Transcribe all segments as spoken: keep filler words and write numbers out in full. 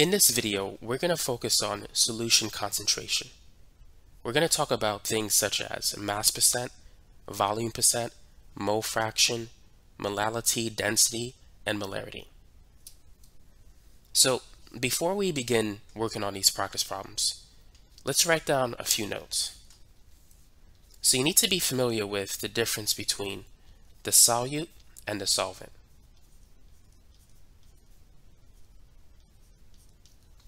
In this video, we're going to focus on solution concentration. We're going to talk about things such as mass percent, volume percent, mole fraction, molality, density, and molarity. So before we begin working on these practice problems, let's write down a few notes. So you need to be familiar with the difference between the solute and the solvent.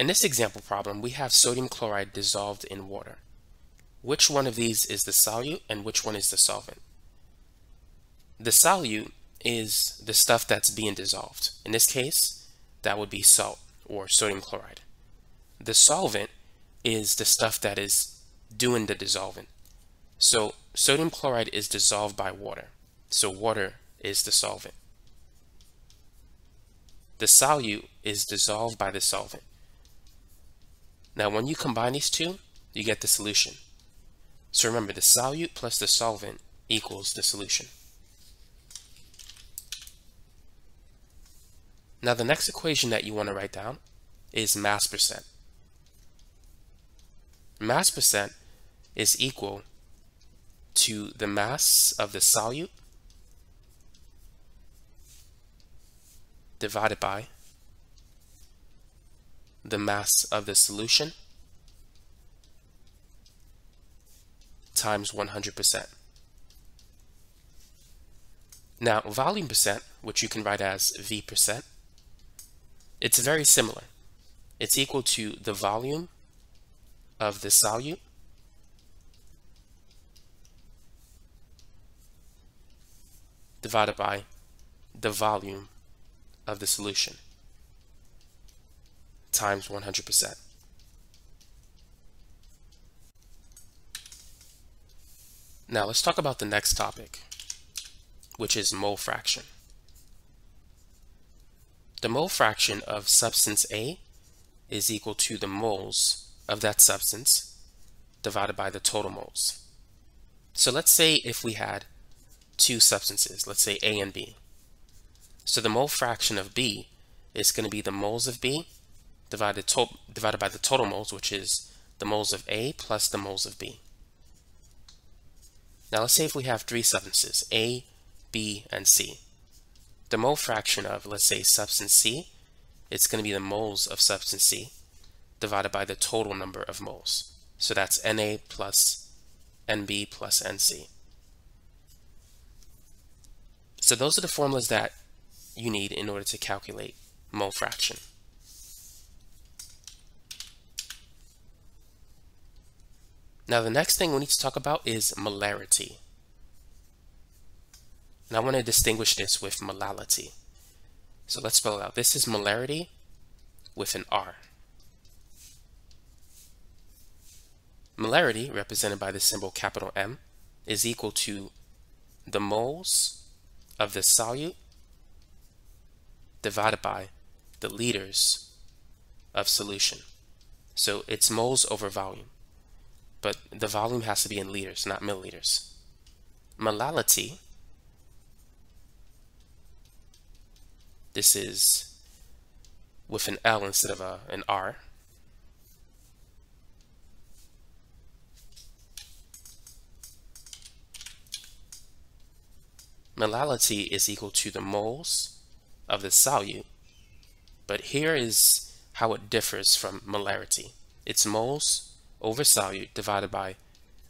In this example problem, we have sodium chloride dissolved in water. Which one of these is the solute and which one is the solvent? The solute is the stuff that's being dissolved. In this case, that would be salt or sodium chloride. The solvent is the stuff that is doing the dissolving. So sodium chloride is dissolved by water. So water is the solvent. The solute is dissolved by the solvent. Now, when you combine these two, you get the solution. So remember, the solute plus the solvent equals the solution. Now, the next equation that you want to write down is mass percent. Mass percent is equal to the mass of the solute divided by the mass of the solution times one hundred percent. Now, volume percent, which you can write as V percent, it's very similar. It's equal to the volume of the solute divided by the volume of the solution times one hundred percent. Now let's talk about the next topic, which is mole fraction. The mole fraction of substance A is equal to the moles of that substance divided by the total moles. So let's say if we had two substances, let's say A and B. So the mole fraction of B is going to be the moles of B Divided, to, divided by the total moles, which is the moles of A plus the moles of B. Now let's say if we have three substances, A, B, and C. The mole fraction of, let's say, substance C, it's going to be the moles of substance C divided by the total number of moles. So that's N A plus N B plus N C. So those are the formulas that you need in order to calculate mole fraction. Now, the next thing we need to talk about is molarity. And I want to distinguish this with molality. So let's spell it out. This is molarity with an R. Molarity, represented by the symbol capital M, is equal to the moles of the solute divided by the liters of solution. So it's moles over volume, but the volume has to be in liters, not milliliters. Molality, this is with an L instead of a, an R. Molality is equal to the moles of the solute, but here is how it differs from molarity. It's moles over solute divided by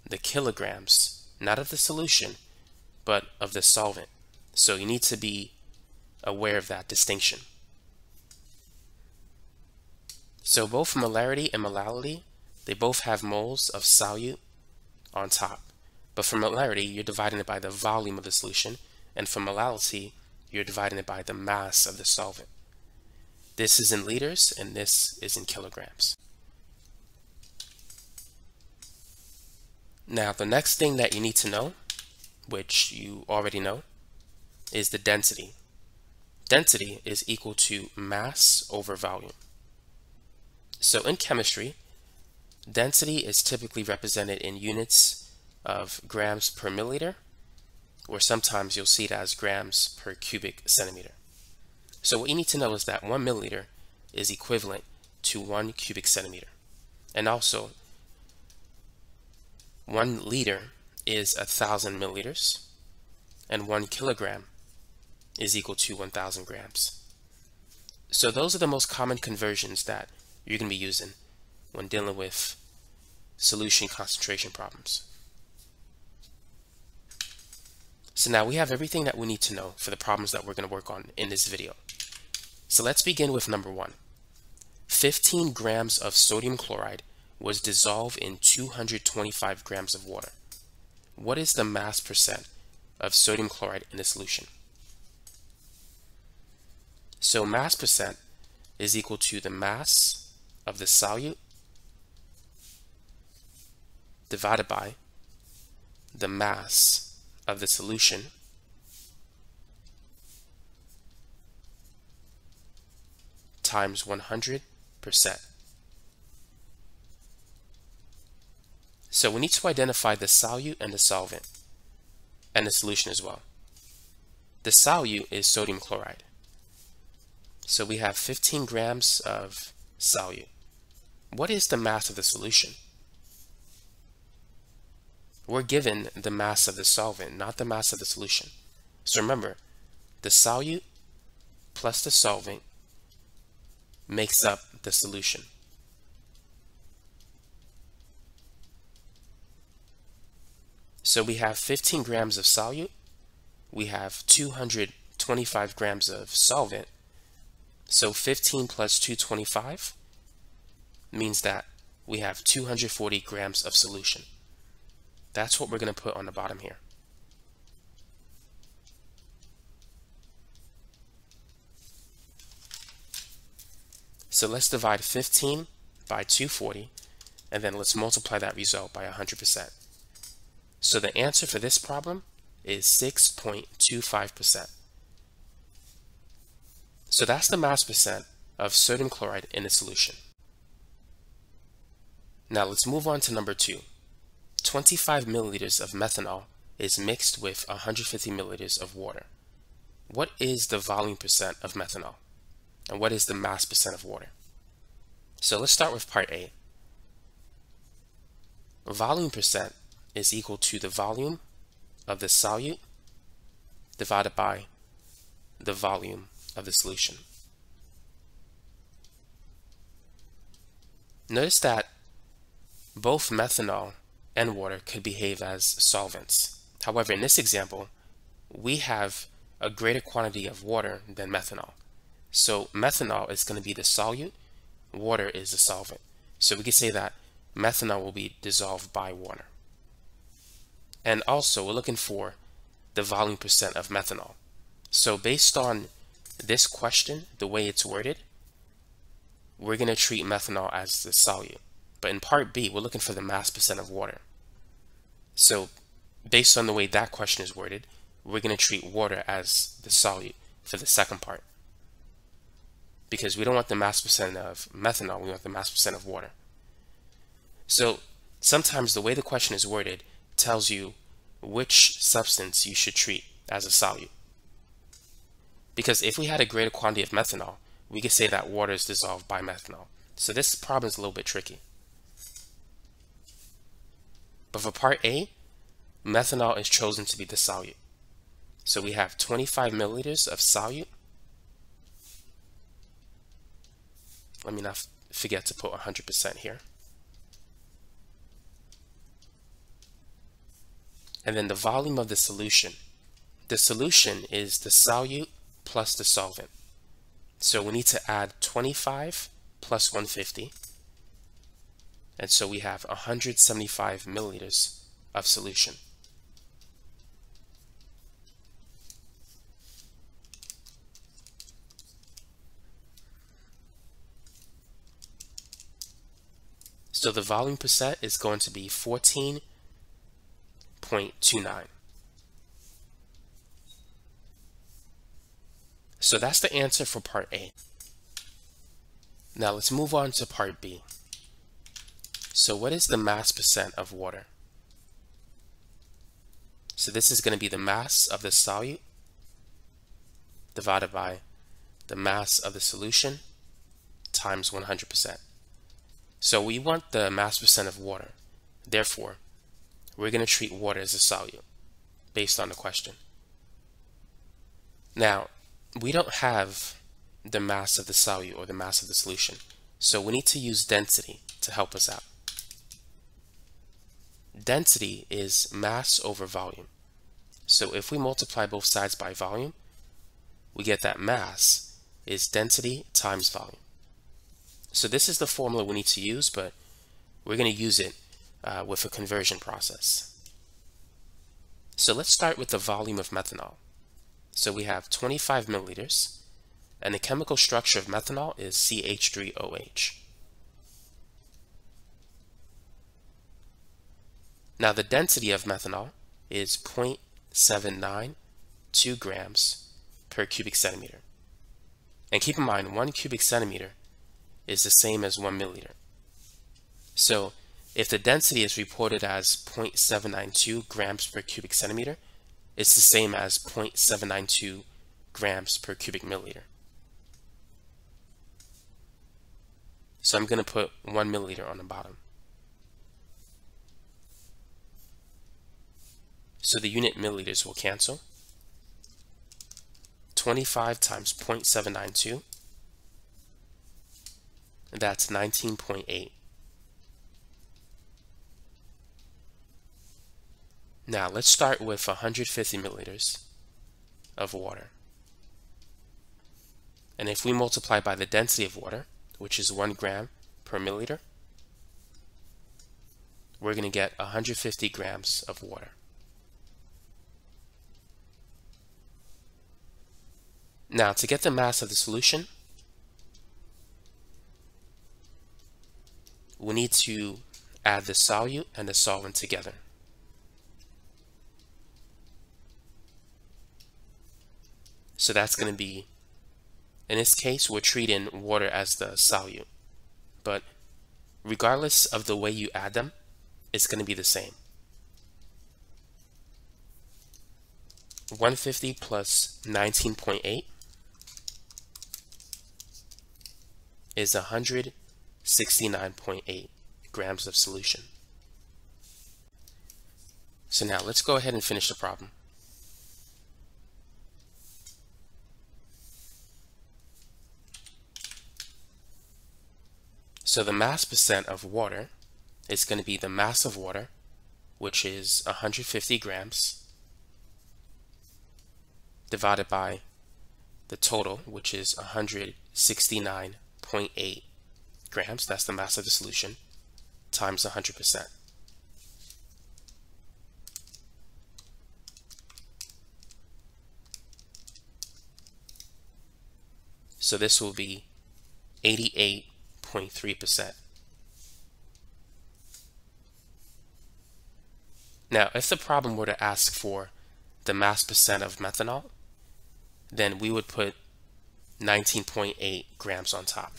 the kilograms, not of the solution, but of the solvent. So you need to be aware of that distinction. So both molarity and molality, they both have moles of solute on top. But for molarity, you're dividing it by the volume of the solution, and for molality, you're dividing it by the mass of the solvent. This is in liters, and this is in kilograms. Now, the next thing that you need to know, which you already know, is the density. Density is equal to mass over volume. So in chemistry, density is typically represented in units of grams per milliliter, or sometimes you'll see it as grams per cubic centimeter. So what you need to know is that one milliliter is equivalent to one cubic centimeter. And also, one liter is a thousand milliliters, and one kilogram is equal to one thousand grams. So those are the most common conversions that you're going to be using when dealing with solution concentration problems. So now we have everything that we need to know for the problems that we're going to work on in this video. So let's begin with number one. fifteen grams of sodium chloride was dissolved in two hundred twenty-five grams of water. What is the mass percent of sodium chloride in the solution? So mass percent is equal to the mass of the solute divided by the mass of the solution times one hundred percent. So we need to identify the solute and the solvent and the solution as well. The solute is sodium chloride. So we have fifteen grams of solute. What is the mass of the solution? We're given the mass of the solvent, not the mass of the solution. So remember, the solute plus the solvent makes up the solution. So we have fifteen grams of solute, we have two hundred twenty-five grams of solvent, so fifteen plus two hundred twenty-five means that we have two hundred forty grams of solution. That's what we're going to put on the bottom here. So let's divide fifteen by two hundred forty, and then let's multiply that result by one hundred percent. So the answer for this problem is six point two five percent. So that's the mass percent of sodium chloride in the solution. Now let's move on to number two. twenty-five milliliters of methanol is mixed with one hundred fifty milliliters of water. What is the volume percent of methanol? And what is the mass percent of water? So let's start with part A. Volume percent is equal to the volume of the solute divided by the volume of the solution. Notice that both methanol and water could behave as solvents. However, in this example, we have a greater quantity of water than methanol. So methanol is going to be the solute, water is the solvent. So we could say that methanol will be dissolved by water. And also, we're looking for the volume percent of methanol. So based on this question, the way it's worded, we're going to treat methanol as the solute. But in part B, we're looking for the mass percent of water. So based on the way that question is worded, we're going to treat water as the solute for the second part. Because we don't want the mass percent of methanol, we want the mass percent of water. So sometimes the way the question is worded tells you which substance you should treat as a solute. Because if we had a greater quantity of methanol, we could say that water is dissolved by methanol. So this problem is a little bit tricky. But for part A, methanol is chosen to be the solute. So we have twenty-five milliliters of solute. Let me not forget to put one hundred percent here. And then the volume of the solution. The solution is the solute plus the solvent. So we need to add twenty-five plus one hundred fifty. And so we have one hundred seventy-five milliliters of solution. So the volume percent is going to be fourteen point two nine. So that's the answer for part A. Now let's move on to part B. So what is the mass percent of water? So this is going to be the mass of the solute divided by the mass of the solution times one hundred percent. So we want the mass percent of water. Therefore, we're going to treat water as a solute based on the question. Now, we don't have the mass of the solute or the mass of the solution, so we need to use density to help us out. Density is mass over volume. So if we multiply both sides by volume, we get that mass is density times volume. So this is the formula we need to use, but we're going to use it uh, with a conversion process. So let's start with the volume of methanol. So we have twenty-five milliliters, and the chemical structure of methanol is C H three O H. Now the density of methanol is zero point seven nine two grams per cubic centimeter. And keep in mind, one cubic centimeter is the same as one milliliter. So if the density is reported as zero point seven nine two grams per cubic centimeter, it's the same as zero point seven nine two grams per cubic milliliter. So I'm going to put one milliliter on the bottom. So the unit milliliters will cancel. twenty-five times zero point seven nine two, that's nineteen point eight. Now let's start with one hundred fifty milliliters of water. And if we multiply by the density of water, which is one gram per milliliter, we're going to get one hundred fifty grams of water. Now, to get the mass of the solution, we need to add the solute and the solvent together. So that's going to be, in this case, we're treating water as the solute. But regardless of the way you add them, it's going to be the same. one hundred fifty plus nineteen point eight. is one hundred sixty-nine point eight grams of solution. So now let's go ahead and finish the problem. So the mass percent of water is going to be the mass of water, which is one hundred fifty grams, divided by the total, which is one hundred sixty-nine point eight grams, that's the mass of the solution, times one hundred percent. So this will be eighty-eight point three percent. Now, if the problem were to ask for the mass percent of methanol, then we would put nineteen point eight grams on top.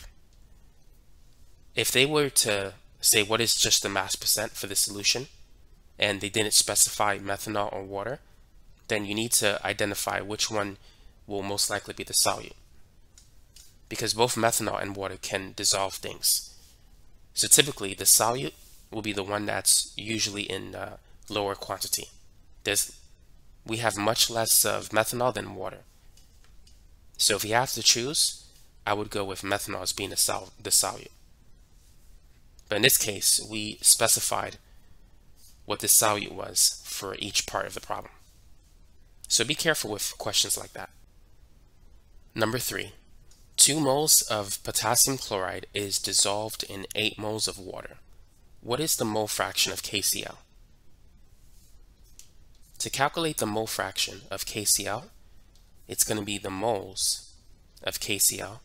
If they were to say what is just the mass percent for the solution and they didn't specify methanol or water, then you need to identify which one will most likely be the solute, because both methanol and water can dissolve things. So typically the solute will be the one that's usually in uh, lower quantity. There's, we have much less of methanol than water. So if you have to choose, I would go with methanol as being the, sol the solute. But in this case, we specified what the solute was for each part of the problem. So be careful with questions like that. Number three, two moles of potassium chloride is dissolved in eight moles of water. What is the mole fraction of K C l? To calculate the mole fraction of K C l, it's going to be the moles of K C l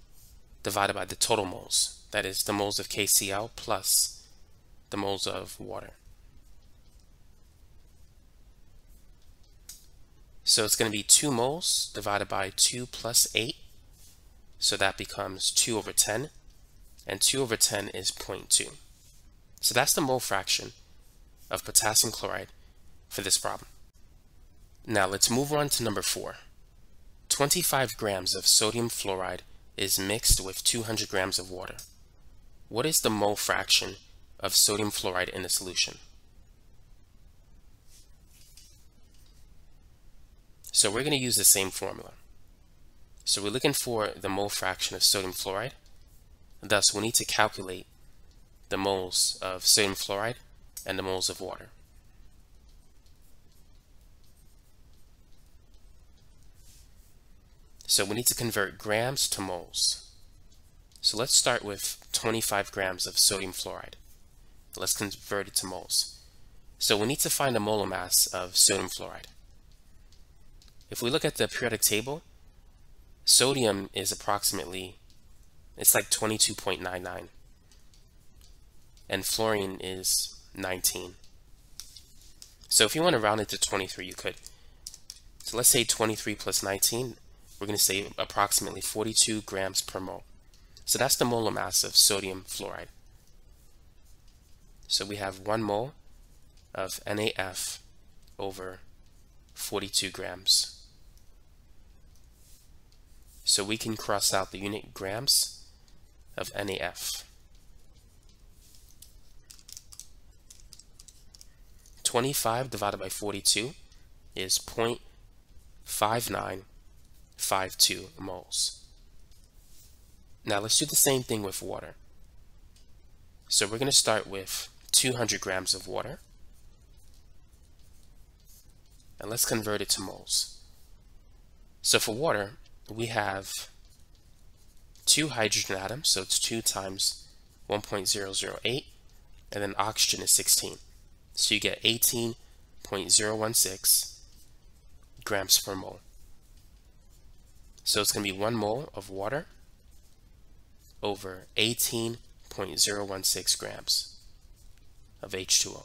divided by the total moles. That is the moles of K C l plus the moles of water. So it's going to be two moles divided by two plus eight. So that becomes two over ten. And two over ten is zero point two. So that's the mole fraction of potassium chloride for this problem. Now let's move on to number four. twenty-five grams of sodium fluoride is mixed with two hundred grams of water. What is the mole fraction of sodium fluoride in the solution? So we're going to use the same formula. So we're looking for the mole fraction of sodium fluoride. Thus, we need to calculate the moles of sodium fluoride and the moles of water. So we need to convert grams to moles. So let's start with twenty-five grams of sodium fluoride. Let's convert it to moles. So we need to find the molar mass of sodium fluoride. If we look at the periodic table, sodium is approximately, it's like twenty-two point nine nine. And fluorine is nineteen. So if you want to round it to twenty-three, you could. So let's say twenty-three plus nineteen. We're going to say approximately forty-two grams per mole. So that's the molar mass of sodium fluoride. So we have one mole of NaF over forty-two grams. So we can cross out the unit grams of NaF. twenty-five divided by forty-two is zero point five nine five two moles. Now let's do the same thing with water. So we're going to start with two hundred grams of water, and let's convert it to moles. So for water, we have two hydrogen atoms, so it's two times one point zero zero eight, and then oxygen is sixteen. So you get eighteen point zero one six grams per mole. So it's going to be one mole of water over eighteen point zero one six grams of H two O.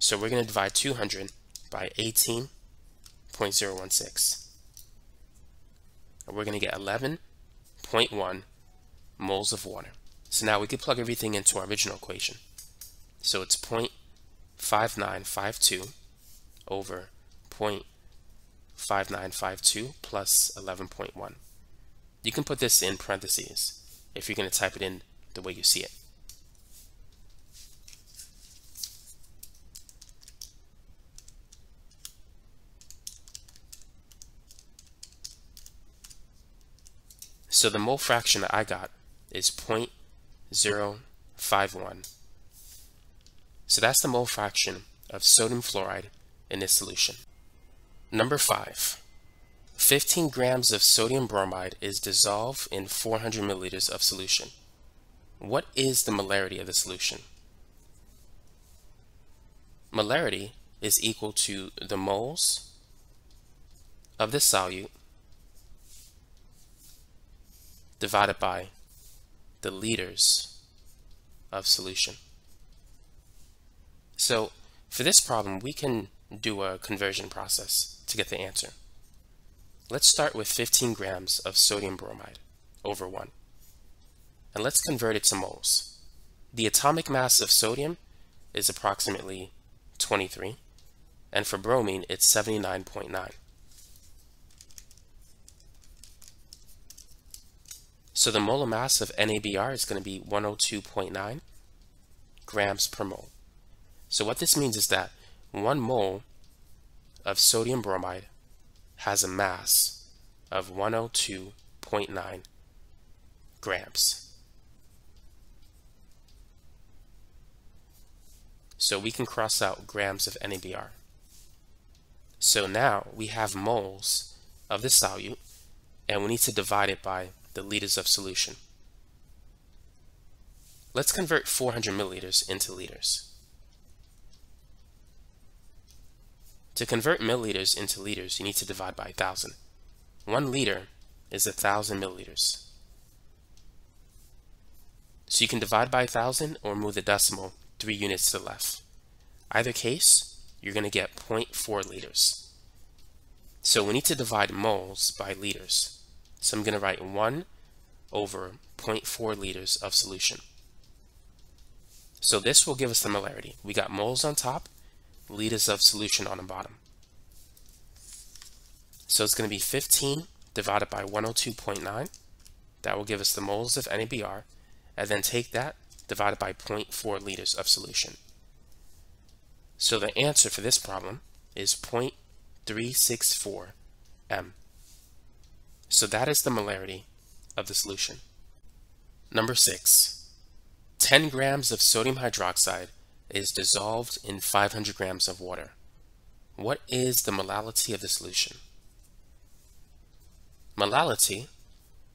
So we're going to divide two hundred by eighteen point zero one six. And we're going to get eleven point one moles of water. So now we can plug everything into our original equation. So it's zero point five nine five two over zero point five nine five two plus eleven point one. You can put this in parentheses if you're going to type it in the way you see it. So the mole fraction that I got is zero point zero five one. So that's the mole fraction of sodium fluoride in this solution. Number five, fifteen grams of sodium bromide is dissolved in four hundred milliliters of solution. What is the molarity of the solution? Molarity is equal to the moles of the solute divided by the liters of solution. So for this problem, we can do a conversion process to get the answer. Let's start with fifteen grams of sodium bromide over one, and let's convert it to moles. The atomic mass of sodium is approximately twenty-three, and for bromine it's seventy-nine point nine. So the molar mass of NaBr is going to be one hundred two point nine grams per mole. So what this means is that one mole of sodium bromide has a mass of one hundred two point nine grams. So we can cross out grams of NaBr. So now we have moles of the solute, and we need to divide it by the liters of solution. Let's convert four hundred milliliters into liters. To convert milliliters into liters, you need to divide by one thousand. One liter is one thousand milliliters. So you can divide by one thousand or move the decimal three units to the left. Either case, you're going to get zero point four liters. So we need to divide moles by liters. So I'm going to write one over zero point four liters of solution. So this will give us the molarity. We got moles on top, liters of solution on the bottom. So it's going to be fifteen divided by one oh two point nine. That will give us the moles of N A B R, and then take that divided by zero point four liters of solution. So the answer for this problem is zero point three six four m. So that is the molarity of the solution. Number six, ten grams of sodium hydroxide is dissolved in five hundred grams of water. What is the molality of the solution? Molality,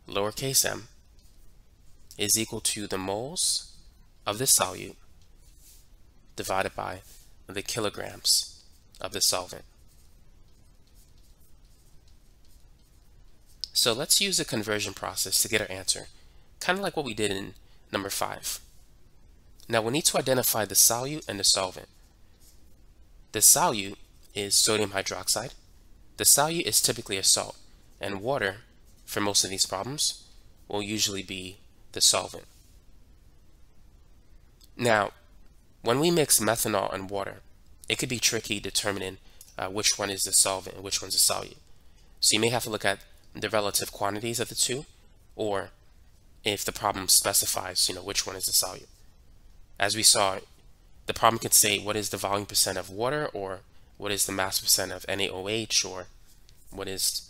lowercase m, is equal to the moles of the solute divided by the kilograms of the solvent. So let's use a conversion process to get our answer, kind of like what we did in number five. Now we need to identify the solute and the solvent. The solute is sodium hydroxide. The solute is typically a salt, and water, for most of these problems, will usually be the solvent. Now, when we mix methanol and water, it could be tricky determining uh, which one is the solvent and which one's the solute. So you may have to look at the relative quantities of the two, or if the problem specifies, you know, which one is the solute. As we saw, the problem could say what is the volume percent of water, or what is the mass percent of N A O H, or what is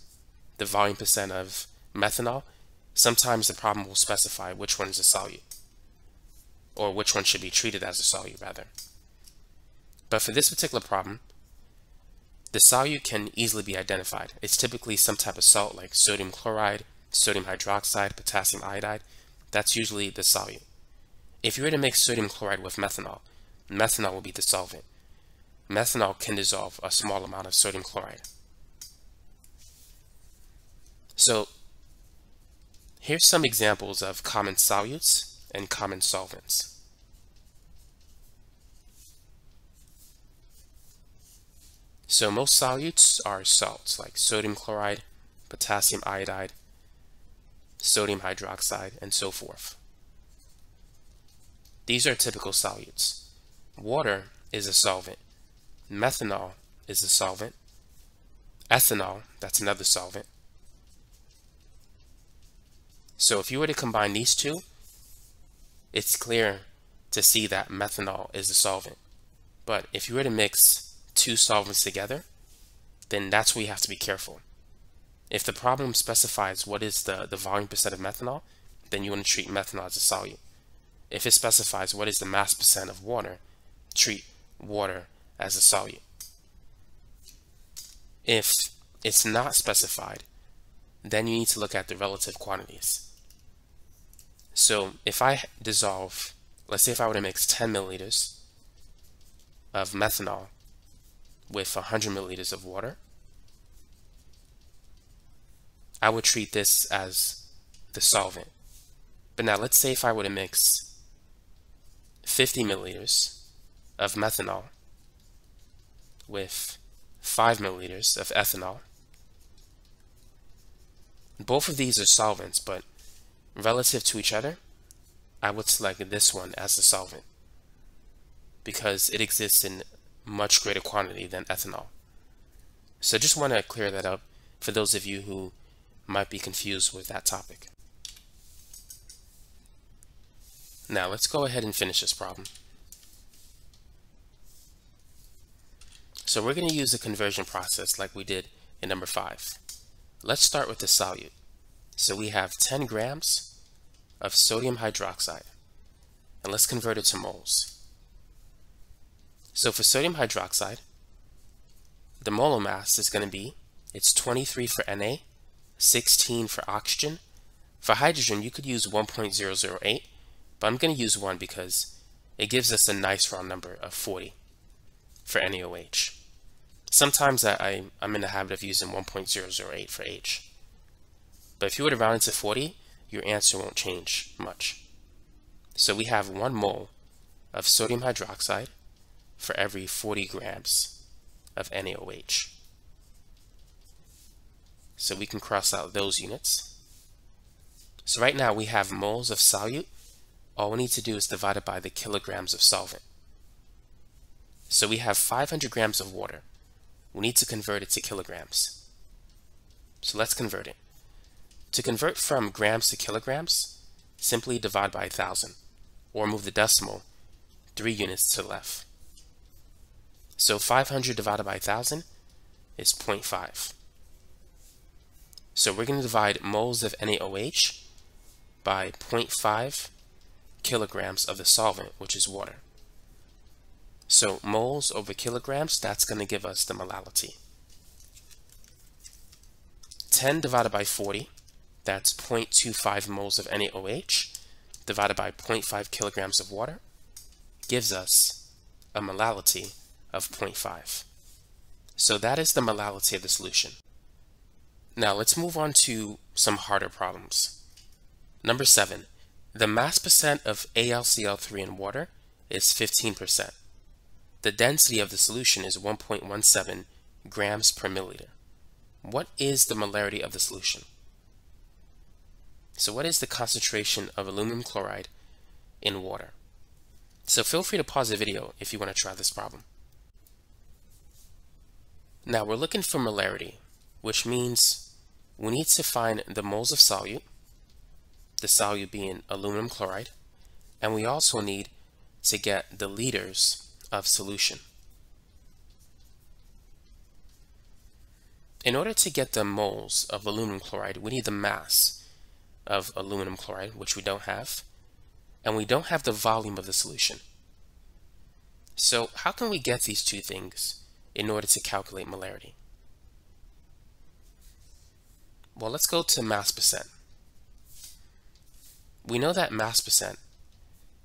the volume percent of methanol. Sometimes the problem will specify which one is a solute, or which one should be treated as a solute, rather. But for this particular problem, the solute can easily be identified. It's typically some type of salt like sodium chloride, sodium hydroxide, potassium iodide. That's usually the solute. If you were to mix sodium chloride with methanol, methanol will be the solvent. Methanol can dissolve a small amount of sodium chloride. So here's some examples of common solutes and common solvents. So most solutes are salts like sodium chloride, potassium iodide, sodium hydroxide, and so forth. These are typical solutes. Water is a solvent. Methanol is a solvent. Ethanol, that's another solvent. So if you were to combine these two, it's clear to see that methanol is the solvent. But if you were to mix two solvents together, then that's where you have to be careful. If the problem specifies what is the, the volume percent of methanol, then you want to treat methanol as a solute. If it specifies what is the mass percent of water, treat water as a solute. If it's not specified, then you need to look at the relative quantities. So if I dissolve, let's say if I were to mix ten milliliters of methanol with one hundred milliliters of water, I would treat this as the solvent. But now let's say if I were to mix fifty milliliters of methanol with five milliliters of ethanol. Both of these are solvents, but relative to each other, I would select this one as the solvent because it exists in much greater quantity than ethanol. So I just want to clear that up for those of you who might be confused with that topic. Now let's go ahead and finish this problem. So we're going to use a conversion process like we did in number five. Let's start with the solute. So we have ten grams of sodium hydroxide, and let's convert it to moles. So for sodium hydroxide, the molar mass is going to be, it's twenty-three for Na, sixteen for oxygen. For hydrogen, you could use one point zero zero eight, but I'm going to use one because it gives us a nice round number of forty for N A O H. Sometimes I, I, I'm in the habit of using one point zero zero eight for H. But if you were to round it to forty, your answer won't change much. So we have one mole of sodium hydroxide for every forty grams of N A O H. So we can cross out those units. So right now we have moles of solute. All we need to do is divide it by the kilograms of solvent. So we have five hundred grams of water. We need to convert it to kilograms. So let's convert it. To convert from grams to kilograms, simply divide by one thousand, or move the decimal three units to the left. So five hundred divided by one thousand is zero point five. So we're going to divide moles of NaOH by zero point five kilograms of the solvent, which is water. So moles over kilograms, that's going to give us the molality. ten divided by forty, that's zero point two five moles of NaOH divided by zero point five kilograms of water, gives us a molality of zero point five. So that is the molality of the solution. Now let's move on to some harder problems. Number seven, the mass percent of A L C L three in water is fifteen percent. The density of the solution is one point one seven grams per milliliter. What is the molarity of the solution? So what is the concentration of aluminum chloride in water? So feel free to pause the video if you want to try this problem. Now we're looking for molarity, which means we need to find the moles of solute, the solute being aluminum chloride, and we also need to get the liters of solution. In order to get the moles of aluminum chloride, we need the mass of aluminum chloride, which we don't have, and we don't have the volume of the solution. So how can we get these two things in order to calculate molarity? Well, let's go to mass percent. We know that mass percent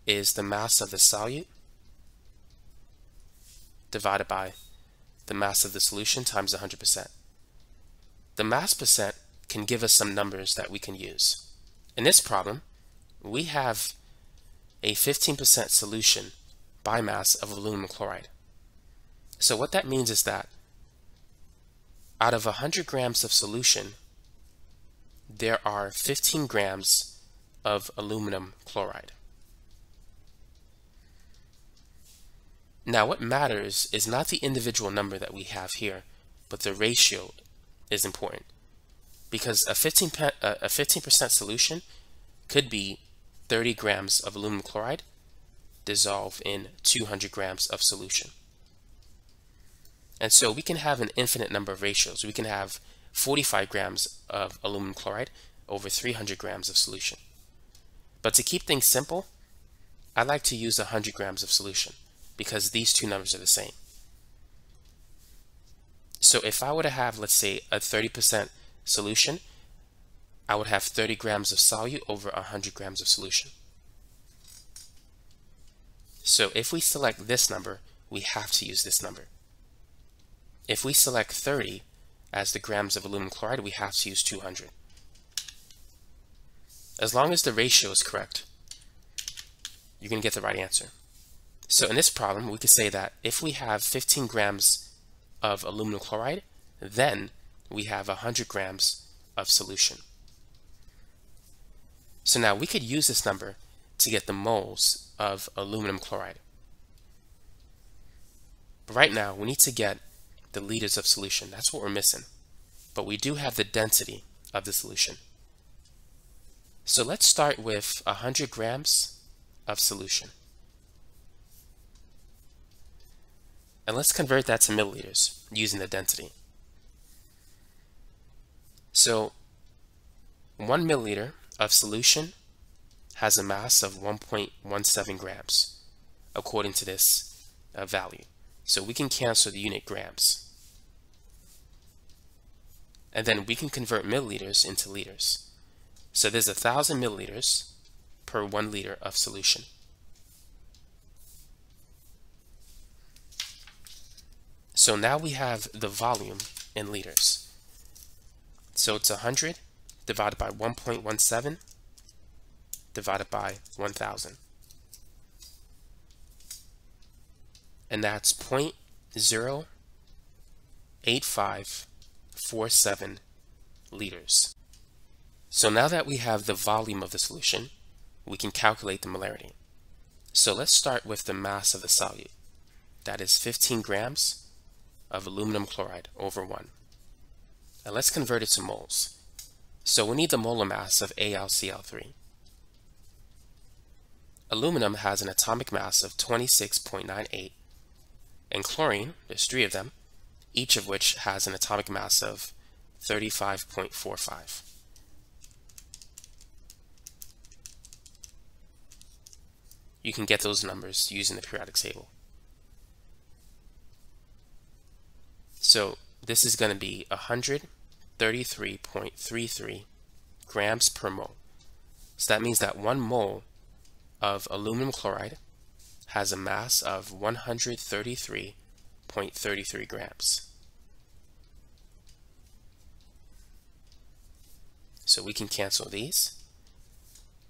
is the mass of the solute divided by the mass of the solution times one hundred percent. The mass percent can give us some numbers that we can use. In this problem, we have a fifteen percent solution by mass of aluminum chloride. So what that means is that out of one hundred grams of solution, there are fifteen grams of aluminum chloride. Now what matters is not the individual number that we have here, but the ratio is important, because a fifteen percent solution could be thirty grams of aluminum chloride dissolved in two hundred grams of solution. And so we can have an infinite number of ratios. We can have forty-five grams of aluminum chloride over three hundred grams of solution. But to keep things simple, I like to use one hundred grams of solution because these two numbers are the same. So if I were to have, let's say, a thirty percent solution, I would have thirty grams of solute over one hundred grams of solution. So if we select this number, we have to use this number. If we select thirty as the grams of aluminum chloride, we have to use two hundred. As long as the ratio is correct, you're going to get the right answer. So in this problem, we could say that if we have fifteen grams of aluminum chloride, then we have one hundred grams of solution. So now we could use this number to get the moles of aluminum chloride. But right now, we need to get the liters of solution. That's what we're missing. But we do have the density of the solution. So let's start with one hundred grams of solution. And let's convert that to milliliters using the density. So one milliliter of solution has a mass of one point one seven grams according to this uh, value. So we can cancel the unit grams. And then we can convert milliliters into liters. So there's one thousand milliliters per one liter of solution. So now we have the volume in liters. So it's one hundred divided by one point one seven divided by one thousand. And that's zero point zero eight five four seven liters. So now that we have the volume of the solution, we can calculate the molarity. So let's start with the mass of the solute. That is fifteen grams of aluminum chloride over one. And let's convert it to moles. So we need the molar mass of A L C l three. Aluminum has an atomic mass of twenty-six point nine eight, and chlorine, there's three of them, each of which has an atomic mass of thirty-five point four five. You can get those numbers using the periodic table. So this is going to be one hundred thirty-three point three three grams per mole. So that means that one mole of aluminum chloride has a mass of one hundred thirty-three point three three grams. So we can cancel these.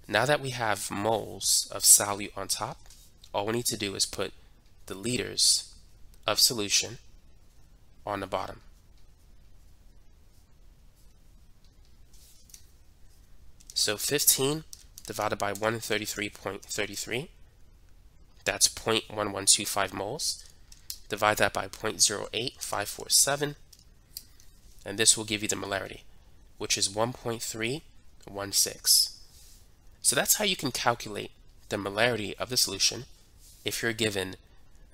Now that we have moles of solute on top, all we need to do is put the liters of solution on the bottom. So fifteen divided by one hundred thirty-three point three three, that's zero point one one two five moles. Divide that by zero point zero eight five four seven, and this will give you the molarity, which is one point three one six. So that's how you can calculate the molarity of the solution if you're given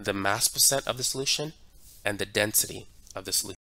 the mass percent of the solution and the density of the solution.